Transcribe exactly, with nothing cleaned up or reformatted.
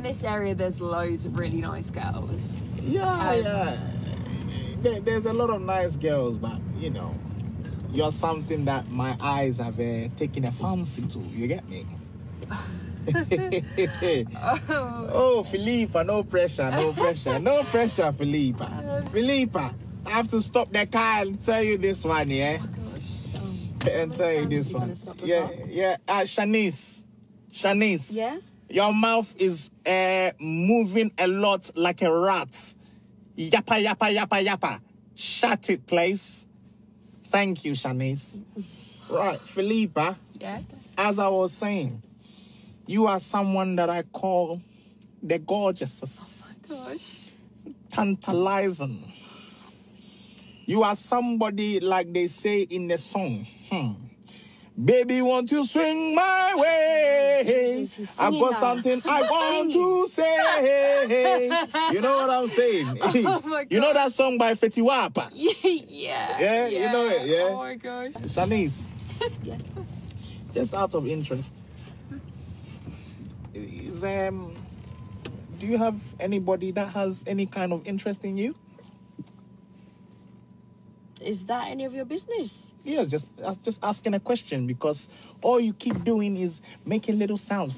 In this area, there's loads of really nice girls. Yeah, um, yeah. There, there's a lot of nice girls, but, you know, you're something that my eyes have uh, taken a fancy to. You get me? oh. oh, Philippa, no pressure, no pressure. No pressure, Philippa. Um, Philippa, I have to stop the car and tell you this one, yeah? Oh, gosh. Um, and tell you this one. Yeah, up? yeah. Uh, Shanice. Shanice. Yeah? Your mouth is uh, moving a lot like a rat. Yappa, yappa, yappa, yappa. Shut it, please. Thank you, Shanice. Right, Philippa, yes. As I was saying, you are someone that I call the gorgeous. Oh, my gosh. Tantalizing. You are somebody, like they say in the song. Hmm. Baby, won't you swing my way? I've got now. something I want to say. You know what I'm saying? Oh my God. You know that song by Fetty Wap? yeah, yeah. Yeah, you know it, yeah? Oh my gosh. Shanice, yeah. Just out of interest, is, um, do you have anybody that has any kind of interest in you? Is that any of your business? Yeah, just just asking a question because all you keep doing is making little sounds.